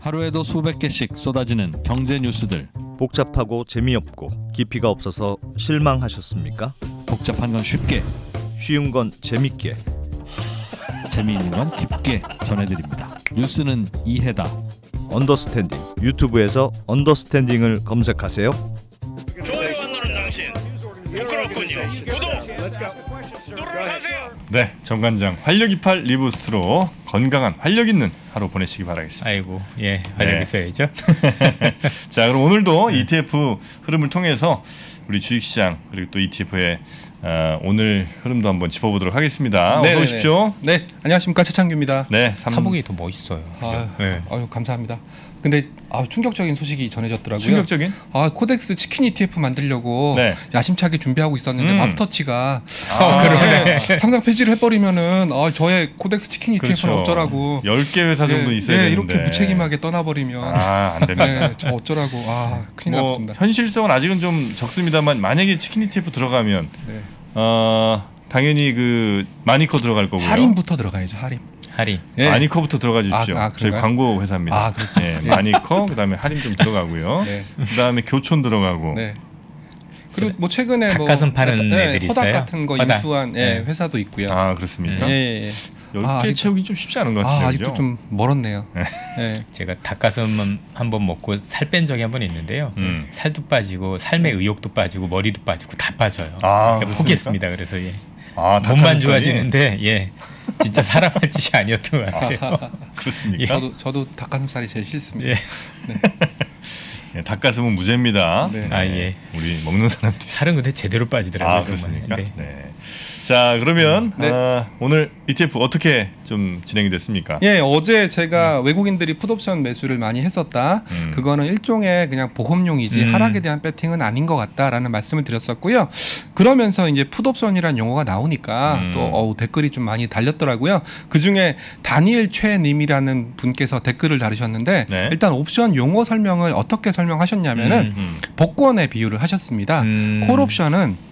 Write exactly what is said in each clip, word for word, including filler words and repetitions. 하루에도 수백 개씩 쏟아지는 경제 뉴스들. 복잡하고 재미없고 깊이가 없어서 실망하셨습니까? 복잡한 건 쉽게, 쉬운 건 재밌게, 재미있는 건 깊게 전해드립니다. 뉴스는 이해다. 언더스탠딩. 유튜브에서 언더스탠딩을 검색하세요. 네, 정관장 활력이팔 리부스트로 건강한 활력 있는 하루 보내시기 바라겠습니다. 아이고, 예, 활력 네. 있어야죠. 자, 그럼 오늘도 네. 이티에프 흐름을 통해서 우리 주식시장 그리고 또 이티에프의 어, 오늘 흐름도 한번 짚어보도록 하겠습니다. 네네네. 어서 오십시오. 네, 안녕하십니까, 최창규입니다. 네, 삼... 사복이 더 멋있어요. 아유, 네. 아유, 감사합니다. 근데 아, 충격적인 소식이 전해졌더라고요. 충격적인? 아, 코덱스 치킨 이티에프 만들려고 네. 야심차게 준비하고 있었는데 음. 맙터치가 아, 그러네. 상장 폐지를 해버리면은 아, 저의 코덱스 치킨 이티에프는 그렇죠. 어쩌라고. 열 개 회사 정도 네, 있어야 네, 되는데 이렇게 무책임하게 떠나버리면 아, 안 됩니다. 네, 저 어쩌라고. 아, 큰일 뭐, 났습니다. 현실성은 아직은 좀 적습니다만 만약에 치킨 이티에프 들어가면 네. 어, 당연히 그 마니커 들어갈 거고요. 할인부터 들어가야죠. 할인. 할인. 예. 마니커부터 들어가 주십시오. 아, 아, 저희 광고 회사입니다. 아, 그렇습니다. 예, 마니커, 그다음에 할인 좀 들어가고요. 네. 그다음에 교촌 들어가고. 네. 그리고 뭐 최근에 닭가슴 뭐 파는 네, 애들이 있어요. 토닥 같은 거 허닥. 인수한 예, 회사도 있고요. 아, 그렇습니까? 예, 예. 열 개 아, 채우긴 좀 쉽지 않은 것 같아요. 아, 아직도 좀 멀었네요. 네. 제가 닭가슴 한번 먹고 살 뺀 적이 한번 있는데요. 음. 살도 빠지고 삶의 의욕도 빠지고 머리도 빠지고 다 빠져요. 아, 그러니까 포기했습니다. 그래서 예. 아, 몸만 좋아지는데 예. 진짜 사람할 짓이 아니었던 것 같아요. 아, 그렇습니까? 예. 저도 저도 닭가슴살이 제일 싫습니다. 예. 네. 예, 닭가슴은 무죄입니다. 네. 아, 예. 우리 먹는 사람들이 살은 근데 제대로 빠지더라고요. 아, 그렇습니까? 네. 네. 자, 그러면 네. 아, 오늘 이티에프 어떻게 좀 진행이 됐습니까? 예, 어제 제가 음. 외국인들이 풋옵션 매수를 많이 했었다. 음. 그거는 일종의 그냥 보험용이지 음. 하락에 대한 배팅은 아닌 것 같다라는 말씀을 드렸었고요. 그러면서 이제 풋옵션이란 용어가 나오니까 음. 또 어우, 댓글이 좀 많이 달렸더라고요. 그중에 다니엘 최님이라는 분께서 댓글을 달으셨는데 네. 일단 옵션 용어 설명을 어떻게 설명하셨냐면은 음, 음. 복권의 비유를 하셨습니다. 음. 콜옵션은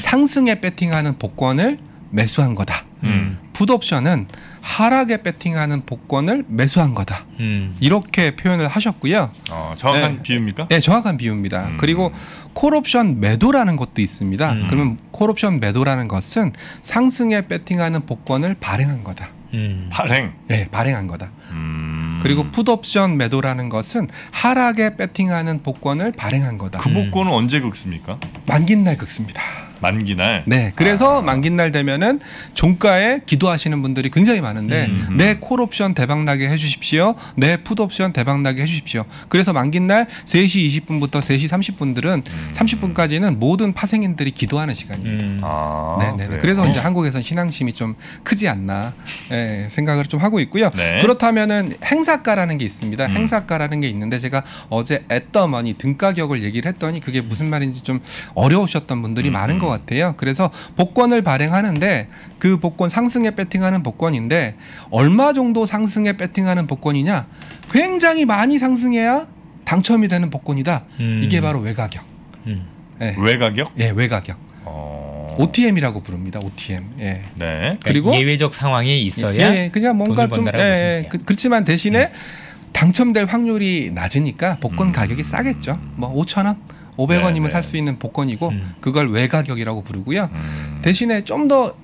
상승에 배팅하는 복권을 매수한 거다. 음. 풋옵션은 하락에 배팅하는 복권을 매수한 거다. 음. 이렇게 표현을 하셨고요. 어, 정확한 네. 비유입니까? 네, 정확한 비유입니다. 음. 그리고 콜옵션 매도라는 것도 있습니다. 음. 그러면 콜옵션 매도라는 것은 상승에 배팅하는 복권을 발행한 거다. 음. 발행? 네, 발행한 거다. 음. 그리고 풋옵션 매도라는 것은 하락에 배팅하는 복권을 발행한 거다. 그 복권은 음. 언제 긁습니까? 만기날 긁습니다. 만기날? 네, 그래서 아. 만기날 되면은 종가에 기도하시는 분들이 굉장히 많은데 음. 내 콜옵션 대박나게 해주십시오, 내 풋옵션 대박나게 해주십시오. 그래서 만기날 세 시 이십 분부터 세 시 삼십 분들은 음. 삼십 분까지는 모든 파생인들이 기도하는 시간입니다. 음. 아, 네네. 그래요? 그래서 이제 한국에선 신앙심이 좀 크지 않나 네, 생각을 좀 하고 있고요. 네. 그렇다면은 행사가라는 게 있습니다. 음. 행사가라는 게 있는데 제가 어제 앳더머니 등가격을 얘기를 했더니 그게 무슨 말인지 좀 어려우셨던 분들이 음. 많은 것 같아요. 그래서 복권을 발행하는데 그 복권 상승에 배팅하는 복권인데 얼마 정도 상승에 배팅하는 복권이냐? 굉장히 많이 상승해야 당첨이 되는 복권이다. 음. 이게 바로 외가격. 음. 네. 외가격? 예, 외가격. 어... 오티엠이라고 부릅니다. 오티엠. 예. 네. 그리고 예외적 상황이 있어야. 예, 그냥 뭔가 좀 예, 그, 그렇지만 대신에 음. 당첨될 확률이 낮으니까 복권 음. 가격이 싸겠죠. 뭐 오천 원. 오백 원이면 살 수 있는 복권이고 음. 그걸 외가격이라고 부르고요. 음. 대신에 좀 더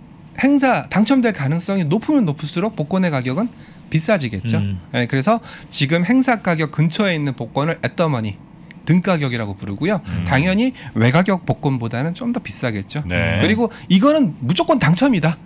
행사 당첨될 가능성이 높으면 높을수록 복권의 가격은 비싸지겠죠. 음. 네, 그래서 지금 행사 가격 근처에 있는 복권을 앳더머니 등가격이라고 부르고요. 음. 당연히 외가격 복권보다는 좀 더 비싸겠죠. 네. 그리고 이거는 무조건 당첨이다.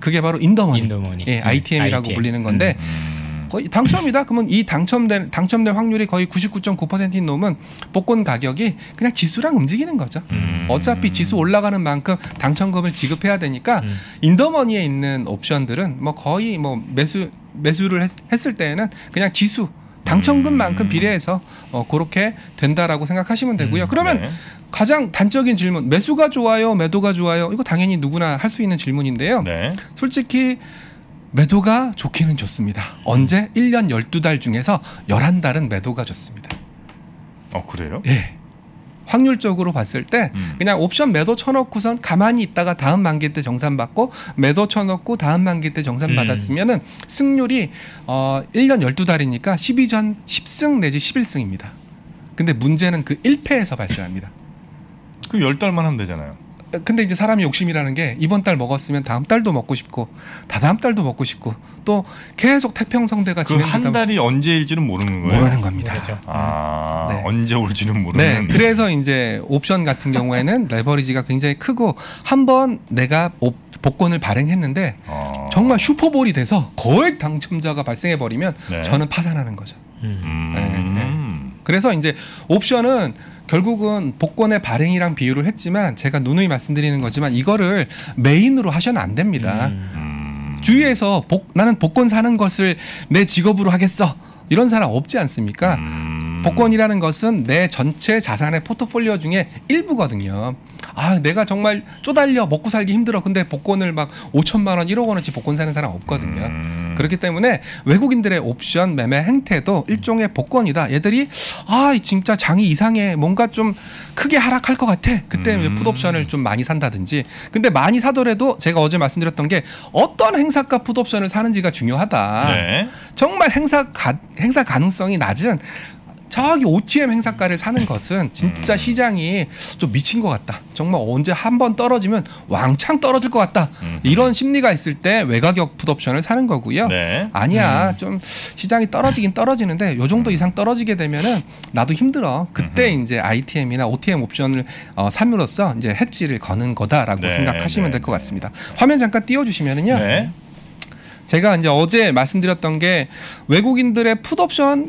그게 바로 인더머니, 인더머니. 예, 아이티엠이라고 아이티엠. 불리는 건데 음. 거의 당첨이다. 그러면 이 당첨된 당첨될 확률이 거의 구십구 점 구 퍼센트인 놈은 복권 가격이 그냥 지수랑 움직이는 거죠. 음. 어차피 지수 올라가는 만큼 당첨금을 지급해야 되니까 음. 인더머니에 있는 옵션들은 뭐 거의 뭐 매수 매수를 했, 했을 때에는 그냥 지수 당첨금만큼 비례해서 어, 그렇게 된다라고 생각하시면 되고요. 음. 그러면 네. 가장 단적인 질문, 매수가 좋아요, 매도가 좋아요. 이거 당연히 누구나 할 수 있는 질문인데요. 네. 솔직히 매도가 좋기는 좋습니다. 언제? 일 년 열두 달 중에서 열한 달은 매도가 좋습니다. 어, 그래요? 예. 확률적으로 봤을 때 음. 그냥 옵션 매도 쳐놓고선 가만히 있다가 다음 만기 때 정산받고 매도 쳐놓고 다음 만기 때 정산받았으면 은 승률이 어, 일 년 열두 달이니까 십이 전 십 승 내지 십일 승입니다. 근데 문제는 그 일 패에서 발생합니다. 그럼 열 달만 하면 되잖아요. 근데 이제 사람이 욕심이라는 게 이번 달 먹었으면 다음 달도 먹고 싶고 다다음 달도 먹고 싶고 또 계속 태평성대가 그 한 달이 언제일지는 모르는 거예요? 모르는 겁니다. 모르죠. 아, 네. 언제 올지는 모르는. 네. 그래서 이제 옵션 같은 경우에는 레버리지가 굉장히 크고 한번 내가 옵 복권을 발행했는데 어... 정말 슈퍼볼이 돼서 거액 당첨자가 발생해버리면 네. 저는 파산하는 거죠. 음... 네. 네. 그래서 이제 옵션은 결국은 복권의 발행이랑 비유를 했지만 제가 누누이 말씀드리는 거지만 이거를 메인으로 하셔는 안 됩니다. 음. 주위에서 복, 나는 복권 사는 것을 내 직업으로 하겠어 이런 사람 없지 않습니까? 음. 복권이라는 것은 내 전체 자산의 포트폴리오 중에 일부거든요. 아, 내가 정말 쪼달려 먹고 살기 힘들어. 근데 복권을 막 오천만 원, 일억 원어치 복권 사는 사람 없거든요. 음. 그렇기 때문에 외국인들의 옵션 매매 행태도 일종의 복권이다. 얘들이 아, 진짜 장이 이상해. 뭔가 좀 크게 하락할 것 같아. 그때 음. 풋옵션을 좀 많이 산다든지. 근데 많이 사더라도 제가 어제 말씀드렸던 게 어떤 행사가 풋옵션을 사는지가 중요하다. 네. 정말 행사 가, 행사 가능성이 낮은 저기 오티엠 행사가를 사는 것은 진짜 시장이 좀 미친 것 같다. 정말 언제 한번 떨어지면 왕창 떨어질 것 같다. 이런 심리가 있을 때 외가격 풋옵션을 사는 거고요. 네. 아니야. 음. 좀 시장이 떨어지긴 떨어지는데 요 정도 이상 떨어지게 되면은 나도 힘들어. 그때 이제 아이티엠이나 오티엠 옵션을 어, 삼으로써 이제 해지를 거는 거다라고 네. 생각하시면 될 것 같습니다. 화면 잠깐 띄워주시면은요. 네. 제가 이제 어제 말씀드렸던 게 외국인들의 풋옵션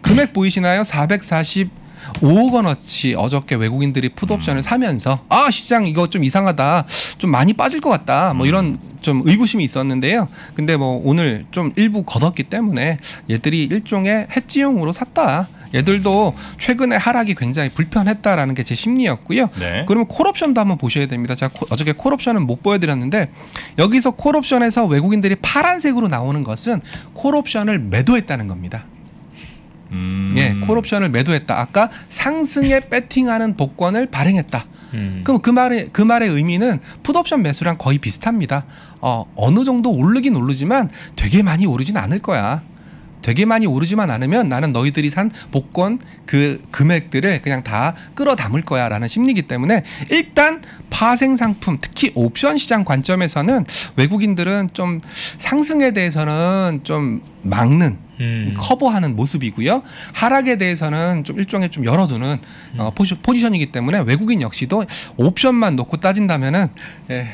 금액 보이시나요? 사백사십오억 원어치 어저께 외국인들이 풋옵션을 사면서 아 시장 이거 좀 이상하다 좀 많이 빠질 것 같다 뭐 이런 좀 의구심이 있었는데요. 근데 뭐 오늘 좀 일부 걷었기 때문에 얘들이 일종의 해지용으로 샀다. 얘들도 최근에 하락이 굉장히 불편했다라는 게 제 심리였고요. 네. 그러면 콜옵션도 한번 보셔야 됩니다. 제가 어저께 콜옵션은 못 보여드렸는데 여기서 콜옵션에서 외국인들이 파란색으로 나오는 것은 콜옵션을 매도했다는 겁니다. 음... 예, 콜옵션을 매도했다. 아까 상승에 배팅하는 복권을 발행했다. 음... 그럼 그 말의 그 말의 의미는 풋옵션 매수랑 거의 비슷합니다. 어, 어느 정도 오르긴 오르지만 되게 많이 오르진 않을 거야. 되게 많이 오르지만 않으면 나는 너희들이 산 복권 그 금액들을 그냥 다 끌어담을 거야 라는 심리이기 때문에 일단 파생상품 특히 옵션 시장 관점에서는 외국인들은 좀 상승에 대해서는 좀 막는 음. 커버하는 모습이고요. 하락에 대해서는 좀 일종의 좀 열어두는 음. 어, 포지, 포지션이기 때문에 외국인 역시도 옵션만 놓고 따진다면은 예.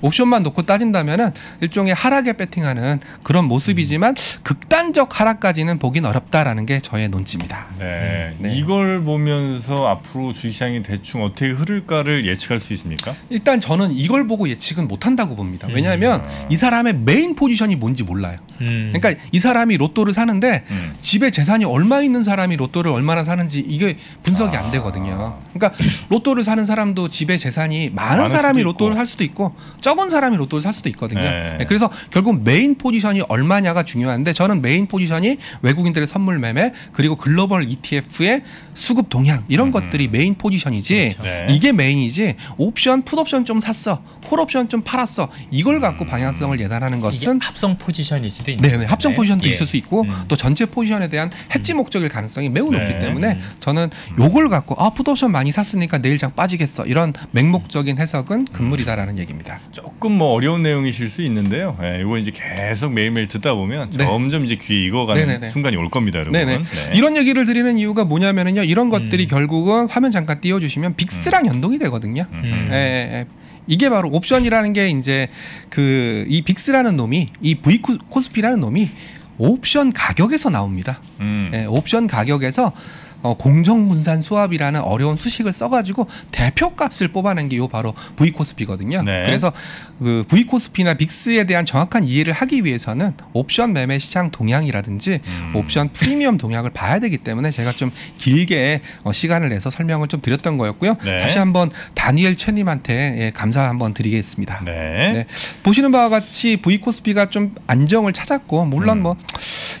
옵션만 놓고 따진다면은 일종의 하락에 배팅하는 그런 모습이지만 극단적 하락까지는 보긴 어렵다라는 게 저의 논지입니다. 네, 네. 이걸 보면서 앞으로 주식시장이 대충 어떻게 흐를까를 예측할 수 있습니까? 일단 저는 이걸 보고 예측은 못한다고 봅니다. 왜냐하면 음. 이 사람의 메인 포지션이 뭔지 몰라요. 음. 그러니까 이 사람이 로또를 사는데 음. 집에 재산이 얼마 있는 사람이 로또를 얼마나 사는지 이게 분석이 아. 안 되거든요. 그러니까 로또를 사는 사람도 집에 재산이 많은 사람이 로또를 할 수도 있고 적은 사람이 로또를 살 수도 있거든요. 네. 그래서 결국 메인 포지션이 얼마냐가 중요한데 저는 메인 포지션이 외국인들의 선물 매매 그리고 글로벌 이티에프의 수급 동향 이런 음. 것들이 메인 포지션이지 그렇죠. 네. 이게 메인이지 옵션, 풋옵션 좀 샀어. 콜옵션 좀 팔았어. 이걸 갖고 음. 방향성을 예단하는 것은 합성 포지션일 수도 있는 네네. 합성 포지션도 네. 있을 수 있고 음. 또 전체 포지션에 대한 해지 목적일 가능성이 매우 네. 높기 때문에 저는 요걸 갖고 아 풋옵션 많이 샀으니까 내일 장 빠지겠어. 이런 맹목적인 해석은 금물이다라는 얘기입니다. 조금 뭐 어려운 내용이실 수 있는데요. 예, 이거 이제 계속 매일매일 듣다 보면 네. 점점 이제 귀에 익어가는 네네네. 순간이 올 겁니다, 여러분. 네. 이런 얘기를 드리는 이유가 뭐냐면은요, 이런 것들이 음. 결국은 화면 잠깐 띄워주시면 빅스랑 음. 연동이 되거든요. 음. 예, 예. 이게 바로 옵션이라는 게 이제 그 이 빅스라는 놈이 이 V 코스피라는 놈이 옵션 가격에서 나옵니다. 음. 예, 옵션 가격에서. 어, 공정분산 수합이라는 어려운 수식을 써가지고 대표값을 뽑아낸 게 요 바로 V코스피거든요. 네. 그래서 그 V코스피나 빅스에 대한 정확한 이해를 하기 위해서는 옵션 매매 시장 동향이라든지 음. 옵션 프리미엄 동향을 봐야 되기 때문에 제가 좀 길게 어, 시간을 내서 설명을 좀 드렸던 거였고요. 네. 다시 한번 다니엘 최님한테 예, 감사 한번 드리겠습니다. 네. 네. 보시는 바와 같이 V코스피가 좀 안정을 찾았고 물론 음. 뭐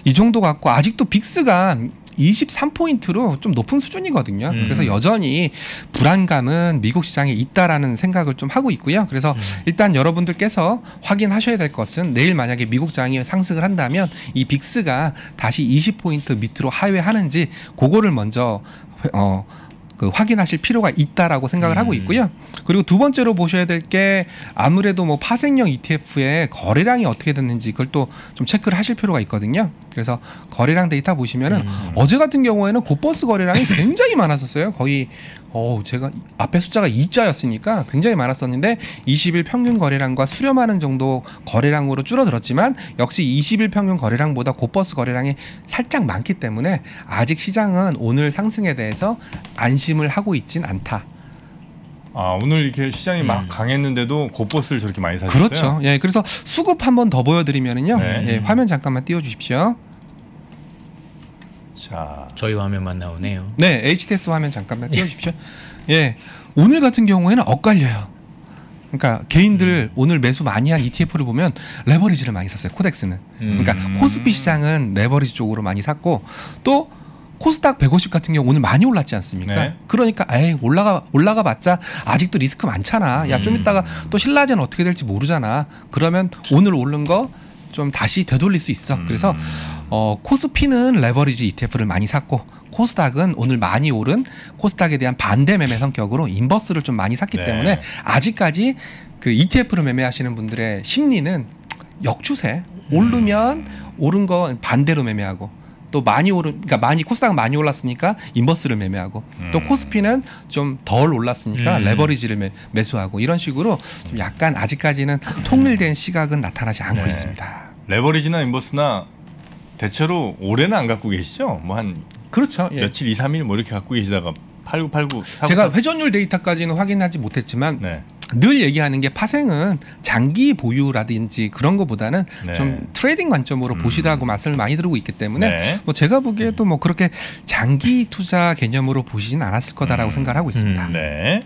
이 정도 갖고 아직도 빅스가 이십삼 포인트로 좀 높은 수준이거든요. 음. 그래서 여전히 불안감은 미국 시장에 있다라는 생각을 좀 하고 있고요. 그래서 음. 일단 여러분들께서 확인하셔야 될 것은 내일 만약에 미국 장이 상승을 한다면 이 빅스가 다시 이십 포인트 밑으로 하회하는지 그거를 먼저 어 그 확인하실 필요가 있다라고 생각을 음. 하고 있고요. 그리고 두 번째로 보셔야 될 게 아무래도 뭐 파생형 이티에프의 거래량이 어떻게 됐는지 그걸 또 좀 체크를 하실 필요가 있거든요. 그래서 거래량 데이터 보시면은 음. 어제 같은 경우에는 고버스 거래량이 굉장히 많았었어요. 거의 어 제가 앞에 숫자가 이자였으니까 굉장히 많았었는데 이십 일 평균 거래량과 수렴하는 정도 거래량으로 줄어들었지만 역시 이십 일 평균 거래량보다 고버스 거래량이 살짝 많기 때문에 아직 시장은 오늘 상승에 대해서 안심을 하고 있진 않다. 아, 오늘 이렇게 시장이 음. 막 강했는데도 고버스를 저렇게 많이 사셨어요? 그렇죠. 예, 그래서 수급 한번 더 보여드리면은요. 네. 예, 화면 잠깐만 띄워주십시오. 자, 저희 화면만 나오네요. 네, 에이치티에스 화면 잠깐만 띄워주십시오. 예, 오늘 같은 경우에는 엇갈려요. 그러니까 개인들 음. 오늘 매수 많이 한 이티에프를 보면 레버리지를 많이 샀어요. 코덱스는. 음. 그러니까 코스피 시장은 레버리지 쪽으로 많이 샀고 또 코스닥 백오십 같은 경우 오늘 많이 올랐지 않습니까? 네. 그러니까 에이 올라가 올라가 봤자 아직도 리스크 많잖아. 야 좀 음. 이따가 또 신라젠 어떻게 될지 모르잖아. 그러면 오늘 오른 거 좀 다시 되돌릴 수 있어. 음. 그래서 어, 코스피는 레버리지 이티에프를 많이 샀고 코스닥은 오늘 많이 오른 코스닥에 대한 반대 매매 성격으로 인버스를 좀 많이 샀기 네. 때문에 아직까지 그 이티에프를 매매하시는 분들의 심리는 역추세. 음. 오르면 오른 거 반대로 매매하고 또 많이 오른 그러니까 많이 코스닥 많이 올랐으니까 인버스를 매매하고 음. 또 코스피는 좀 덜 올랐으니까 음. 레버리지를 매, 매수하고 이런 식으로 좀 약간 아직까지는 통일된 시각은 나타나지 않고 네. 있습니다. 레버리지나 인버스나 대체로 올해는 안 갖고 계시죠? 뭐 한 그렇죠. 예. 며칠 이 삼 일 뭐 이렇게 갖고 계시다가 팔구 팔구 제가 회전율 데이터까지는 확인하지 못했지만 네. 늘 얘기하는 게 파생은 장기 보유라든지 그런 것보다는 네. 좀 트레이딩 관점으로 음. 보시라고 말씀을 많이 들고 있기 때문에 네. 뭐 제가 보기에도 뭐 그렇게 장기 투자 개념으로 보시진 않았을 거다라고 음. 생각을 하고 있습니다. 음. 네.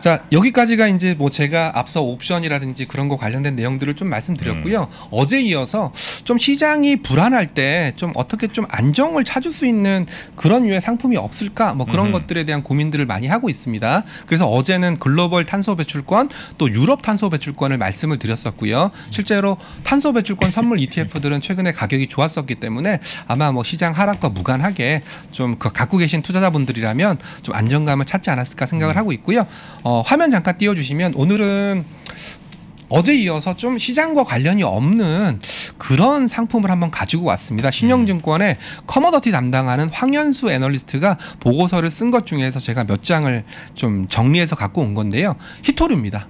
자, 여기까지가 이제 뭐 제가 앞서 옵션이라든지 그런 거 관련된 내용들을 좀 말씀드렸고요. 음. 어제 이어서 좀 시장이 불안할 때 좀 어떻게 좀 안정을 찾을 수 있는 그런 유의 상품이 없을까? 뭐 그런 음. 것들에 대한 고민들을 많이 하고 있습니다. 그래서 어제는 글로벌 탄소 배출권 또 유럽 탄소 배출권을 말씀을 드렸었고요. 실제로 탄소 배출권 선물 이티에프들은 최근에 가격이 좋았었기 때문에 아마 뭐 시장 하락과 무관하게 좀 그 갖고 계신 투자자분들이라면 좀 안정감을 찾지 않았을까 생각을 음. 하고 있고요. 어, 어, 화면 잠깐 띄워주시면 오늘은 어제 이어서 좀 시장과 관련이 없는 그런 상품을 한번 가지고 왔습니다. 신영증권의 커머더티 담당하는 황현수 애널리스트가 보고서를 쓴 것 중에서 제가 몇 장을 좀 정리해서 갖고 온 건데요. 히토류입니다.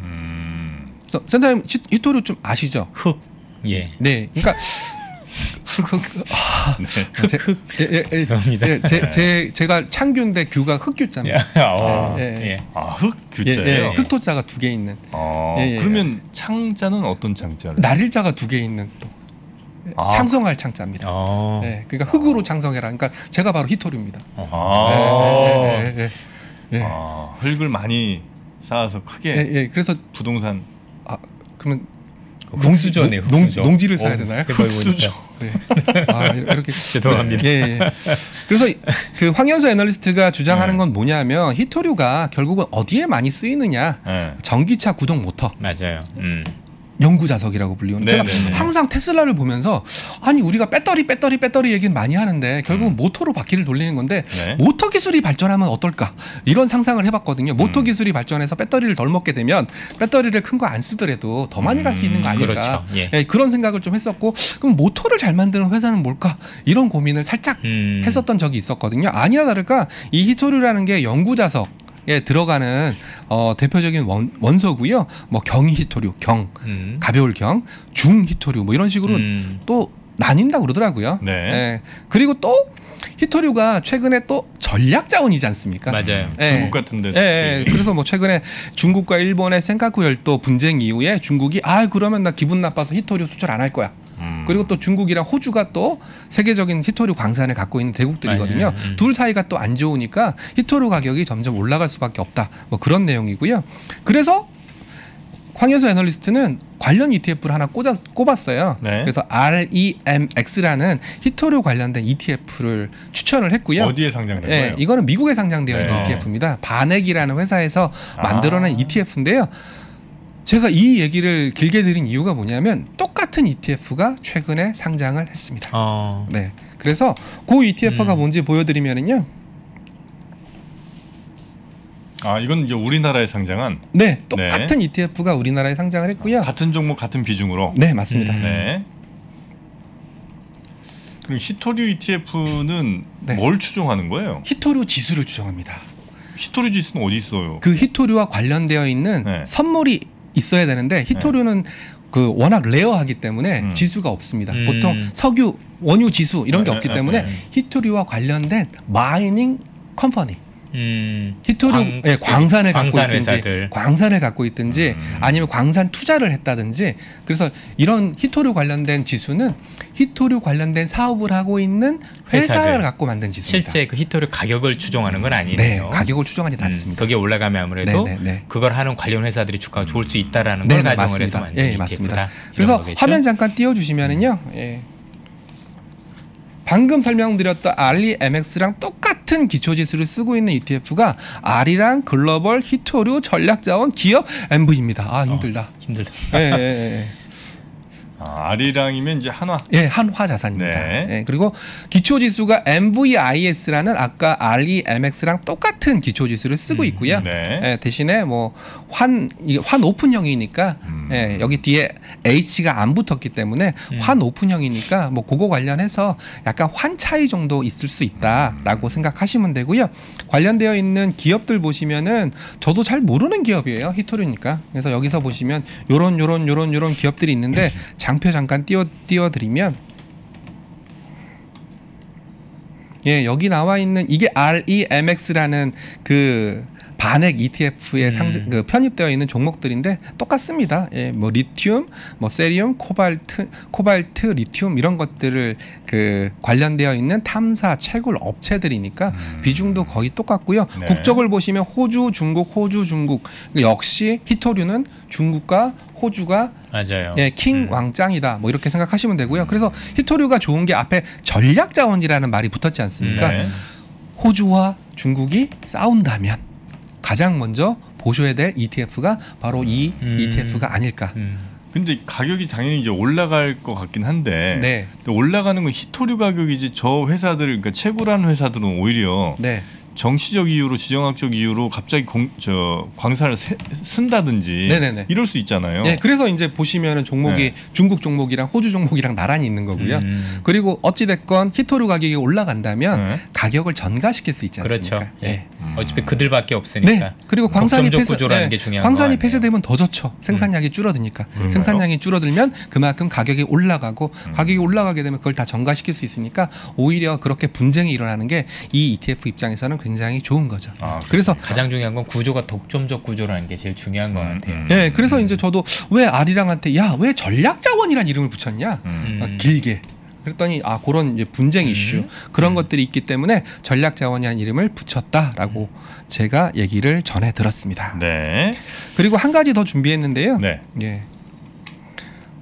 음... 센터님 히토류 좀 아시죠? 흑. 예. 네. 그러니까. 죄송합니다. 제 제가 창규인데 규가 흑규자입니다. 예. 아, 예, 예. 아 흑규자예요. 예, 예. 흑토자가 두 개 있는. 아, 예, 예. 그러면 창자는 어떤 창자예요? 날일자가 두 개 있는 또 아. 창성할 창자입니다. 아. 예, 그러니까 흑으로 창성해라. 그러니까 제가 바로 히토류입니다. 아. 예, 예, 예, 예, 예. 아, 흙을 많이 쌓아서 크게. 예, 예. 그래서 부동산. 아 그러면. 농수저네요. 흑수저. 농, 농지를 사야 되나요? 흑수저. 네. 아, 이렇게 죄송합니다. 네. 예, 예. 그래서 그 황현수 애널리스트가 주장하는 네. 건 뭐냐면 히토류가 결국은 어디에 많이 쓰이느냐? 네. 전기차 구동 모터. 맞아요. 음. 연구 자석이라고 불리우는. 제가 항상 테슬라를 보면서 아니 우리가 배터리 배터리 배터리 얘기는 많이 하는데 결국은 음. 모터로 바퀴를 돌리는 건데 네? 모터 기술이 발전하면 어떨까 이런 상상을 해봤거든요. 모터 음. 기술이 발전해서 배터리를 덜 먹게 되면 배터리를 큰 거 안 쓰더라도 더 많이 갈 수 있는 거 아닐까. 그렇죠. 예. 예, 그런 생각을 좀 했었고 그럼 모터를 잘 만드는 회사는 뭘까 이런 고민을 살짝 음. 했었던 적이 있었거든요. 아니나 다를까 이 히토류라는 게 연구 자석 예, 들어가는 어, 대표적인 원, 원소고요. 뭐 경히토류, 경, 음. 가벼울 경, 중히토류 뭐 이런 식으로 음. 또 나뉜다고 그러더라고요. 네. 예, 그리고 또 히토류가 최근에 또 전략 자원이지 않습니까? 맞아요. 예, 중국 같은데. 예, 예, 그래서 뭐 최근에 중국과 일본의 센카쿠 열도 분쟁 이후에 중국이 아 그러면 나 기분 나빠서 히토류 수출 안 할 거야. 음. 그리고 또 중국이랑 호주가 또 세계적인 히토류 광산을 갖고 있는 대국들이거든요. 아, 예, 예. 둘 사이가 또 안 좋으니까 히토류 가격이 점점 올라갈 수밖에 없다. 뭐 그런 내용이고요. 그래서 황현수 애널리스트는 관련 이티에프를 하나 꽂았, 꼽았어요. 네. 그래서 알이엠엑스라는 히토류 관련된 이티에프를 추천을 했고요. 어디에 상장된 네, 거예요? 이거는 미국에 상장되어 있는 네. 이티에프입니다. 바넥이라는 회사에서 만들어낸 아. 이티에프인데요. 제가 이 얘기를 길게 드린 이유가 뭐냐면 똑같은 이티에프가 최근에 상장을 했습니다. 어. 네, 그래서 그 이티에프가 음. 뭔지 보여드리면은요. 아, 이건 이제 우리나라에 상장한. 네, 똑같은 네. 이티에프가 우리나라에 상장을 했고요. 아, 같은 종목 같은 비중으로. 네, 맞습니다. 음, 네. 그럼 히토류 이티에프는 네. 뭘 추종하는 거예요? 히토류 지수를 추종합니다. 히토류 지수는 어디 있어요? 그 히토류와 관련되어 있는 네. 선물이 있어야 되는데 히토류는 네. 그 워낙 레어하기 때문에 음. 지수가 없습니다. 음. 보통 석유, 원유 지수 이런 게 네, 없기 네, 때문에 네. 히토류와 관련된 마이닝 컴퍼니. 음, 히토류 광, 예, 광산을 광산 갖고 있든지 회사들. 광산을 갖고 있든지 음. 아니면 광산 투자를 했다든지 그래서 이런 히토류 관련된 지수는 히토류 관련된 사업을 하고 있는 회사를 회사들. 갖고 만든 지수입니다. 실제 그 히토류 가격을 추종하는 건 아니네요. 네, 가격을 추종하지 음, 않습니다. 그게 올라가면 아무래도 네, 네, 네. 그걸 하는 관련 회사들이 주가가 좋을 수 있다라는 걸 네, 네, 가정을 해서 만든 네, 맞습니다. 그래서 거겠죠? 화면 잠깐 띄워주시면은요. 음. 예. 방금 설명드렸던 알이엠엑스랑 똑같은 기초지수를 쓰고 있는 이티에프가 아리랑 글로벌 히토류 전략자원 기업 엠브이입니다. 아 힘들다. 어, 힘들다. 예, 예, 예. 아, 아리랑이면 이제 한화. 예, 한화 자산입니다. 네. 예, 그리고 기초지수가 엠브이아이에스라는 아까 알이엠엑스랑 똑같은 기초지수를 쓰고 있고요. 음, 네. 예, 대신에 뭐 환 이게 환 오픈형이니까 음. 예, 여기 뒤에 H가 안 붙었기 때문에 음. 환 오픈형이니까 뭐 그거 관련해서 약간 환 차이 정도 있을 수 있다라고 음. 생각하시면 되고요. 관련되어 있는 기업들 보시면은 저도 잘 모르는 기업이에요. 히토류니까. 그래서 여기서 보시면 요런 요런 요런 요런 기업들이 있는데 장표 잠깐 띄워 띄워드리면 예 여기 나와 있는 이게 알이엠엑스라는 그 반액 이티에프에 음. 상장, 그 편입되어 있는 종목들인데 똑같습니다. 예, 뭐 리튬, 뭐 세리움, 코발트, 코발트, 리튬 이런 것들을 그 관련되어 있는 탐사, 채굴 업체들이니까 음. 비중도 거의 똑같고요. 네. 국적을 보시면 호주, 중국, 호주, 중국 역시 히토류는 중국과 호주가 맞아요. 예, 킹 음. 왕짱이다. 뭐 이렇게 생각하시면 되고요. 그래서 히토류가 좋은 게 앞에 전략자원이라는 말이 붙었지 않습니까? 네. 호주와 중국이 싸운다면 가장 먼저 보셔야 될 이티에프가 바로 이 음. 이티에프가 아닐까. 음. 근데 가격이 당연히 이제 올라갈 것 같긴 한데 네. 올라가는 건 히토류 가격이지 저 회사들 그러니까 채굴한 회사들은 오히려 네. 정치적 이유로 지정학적 이유로 갑자기 공, 저 광산을 세, 쓴다든지 네네네. 이럴 수 있잖아요. 네, 그래서 이제 보시면은 종목이 네. 중국 종목이랑 호주 종목이랑 나란히 있는 거고요. 음. 그리고 어찌 됐건 히토류 가격이 올라간다면 네. 가격을 전가시킬 수 있지 않습니까? 그렇죠. 네. 음. 어차피 그들밖에 없으니까. 네. 그리고 광산이 폐쇄 네. 게 중요한 광산이 폐쇄되면 더 좋죠. 생산량이 음. 줄어드니까. 그런가요? 생산량이 줄어들면 그만큼 가격이 올라가고 음. 가격이 올라가게 되면 그걸 다 전가시킬 수 있으니까 오히려 그렇게 분쟁이 일어나는 게 이 이티에프 입장에서는 굉장히 좋은 거죠. 아, 그래서 가장 중요한 건 구조가 독점적 구조라는 게 제일 중요한 음, 것 같아요. 음, 네, 그래서 음. 이제 저도 왜 아리랑한테 야, 왜 전략자원이란 이름을 붙였냐? 음. 아, 길게. 그랬더니 아 그런 이제 분쟁 이슈 음. 그런 음. 것들이 있기 때문에 전략자원이라는 이름을 붙였다라고 음. 제가 얘기를 전해 들었습니다. 네. 그리고 한 가지 더 준비했는데요. 네. 예.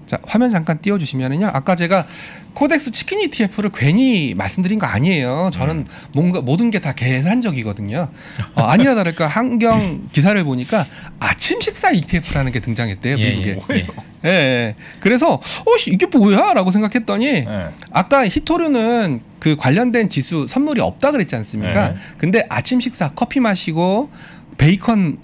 자, 화면 잠깐 띄워주시면은요. 아까 제가 코덱스 치킨 이티에프를 괜히 말씀드린 거 아니에요. 저는 음. 뭔가 모든 게 다 계산적이거든요. 어, 아니나 다를까 환경 기사를 보니까 아침 식사 이티에프라는 게 등장했대요. 예, 미국에. 예, 예. 예. 그래서 어 이게 뭐야? 라고 생각했더니 예. 아까 히토류는 그 관련된 지수 선물이 없다 그랬지 않습니까? 예. 근데 아침 식사 커피 마시고 베이컨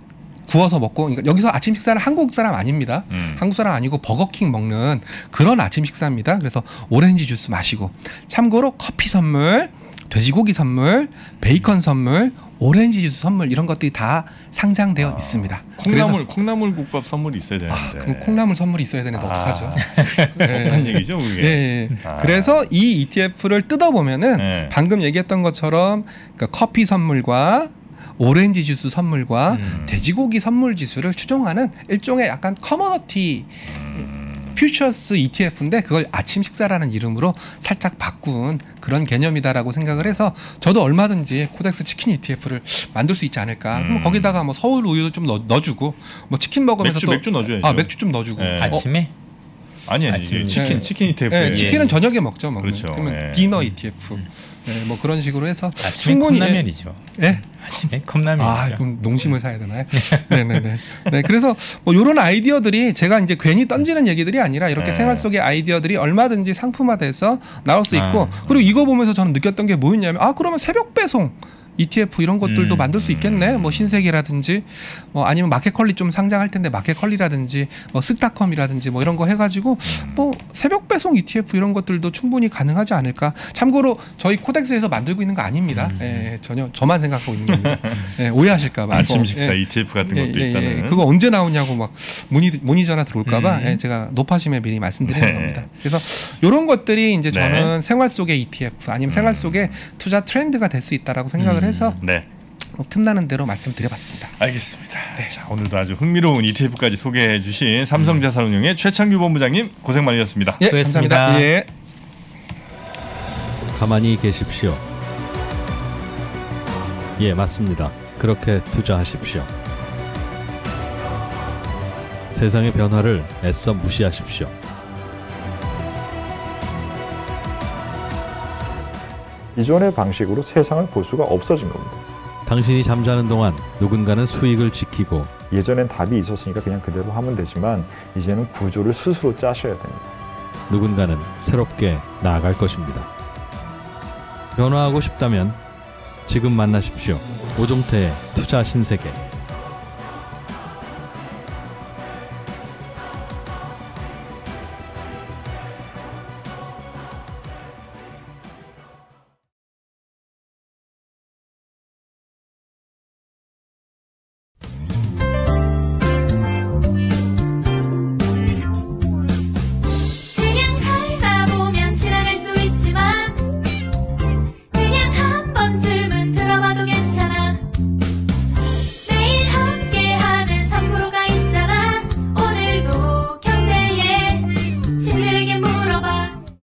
구워서 먹고 그러니까 여기서 아침 식사는 한국 사람 아닙니다. 음. 한국 사람 아니고 버거킹 먹는 그런 아침 식사입니다. 그래서 오렌지 주스 마시고 참고로 커피 선물, 돼지고기 선물, 베이컨 선물, 오렌지 주스 선물 이런 것들이 다 상장되어 아, 있습니다. 콩나물 콩나물 국밥 선물이 있어야 되는데 아, 그럼 콩나물 선물이 있어야 되는데 아, 어떡하죠? 없다는 네. 얘기죠 그게. 네. 아. 그래서 이 이티에프를 뜯어보면은 네. 방금 얘기했던 것처럼 그러니까 커피 선물과 오렌지 주스 선물과 음. 돼지고기 선물 지수를 추종하는 일종의 약간 커머너티 퓨처스 이티에프인데 그걸 아침 식사라는 이름으로 살짝 바꾼 그런 개념이다라고 생각을 해서 저도 얼마든지 코덱스 치킨 이티에프를 만들 수 있지 않을까. 음. 그럼 거기다가 뭐 서울 우유도 좀 넣, 넣어주고 뭐 치킨 먹으면서 맥주, 또 맥주 넣어줘야죠. 아 맥주 좀 넣어주고. 네. 어? 아침에? 아니 아니 아침. 치킨 네. 치킨 이티에프. 네. 네. 치킨은 저녁에 먹죠. 먹는. 그렇죠. 그러면 네. 디너 이티에프. 음. 네, 뭐 그런 식으로 해서 아침에 컵라면이죠. 네? 아침에 컵라면이죠. 아, 그럼 농심을 사야 되나요? 네네네. 네, 그래서 뭐 이런 아이디어들이 제가 이제 괜히 던지는 얘기들이 아니라 이렇게 네. 생활 속의 아이디어들이 얼마든지 상품화돼서 나올 수 있고 아, 그리고 이거 보면서 저는 느꼈던 게 뭐였냐면 아 그러면 새벽 배송 이티에프 이런 것들도 음, 만들 수 있겠네. 음. 뭐 신세계라든지 뭐 아니면 마켓컬리 좀 상장할 텐데 마켓컬리라든지 뭐 쓱닷컴이라든지 뭐 이런 거 해가지고 음. 뭐 새벽 배송 이티에프 이런 것들도 충분히 가능하지 않을까. 참고로 저희 코덱스에서 만들고 있는 거 아닙니다. 음. 예, 전혀 저만 생각하고 있는 겁니다. 예, 오해하실까 봐. 아침 식사 예, 이티에프 같은 예, 것도 예, 있다는. 예, 그거 언제 나오냐고 막 문의, 문의 전화 들어올까 봐 음. 예, 제가 높아심에 미리 말씀드리는 네. 겁니다. 그래서 이런 것들이 이제 네. 저는 생활 속의 이티에프 아니면 음. 생활 속의 투자 트렌드가 될 수 있다라고 생각을 음. 해서 네. 틈나는 대로 말씀드려봤습니다. 알겠습니다. 네. 자, 오늘도 아주 흥미로운 이티에프까지 소개해 주신 삼성자산운용의 최창규 본부장님 고생 많으셨습니다. 예, 수고했습니다. 감사합니다. 예. 가만히 계십시오. 예, 맞습니다. 그렇게 투자하십시오. 세상의 변화를 애써 무시하십시오. 기존의 방식으로 세상을 볼 수가 없어진 겁니다. 당신이 잠자는 동안 누군가는 수익을 지키고 예전엔 답이 있었으니까 그냥 그대로 하면 되지만 이제는 구조를 스스로 짜셔야 됩니다. 누군가는 새롭게 나아갈 것입니다. 변화하고 싶다면 지금 만나십시오. 오종태의 투자 신세계.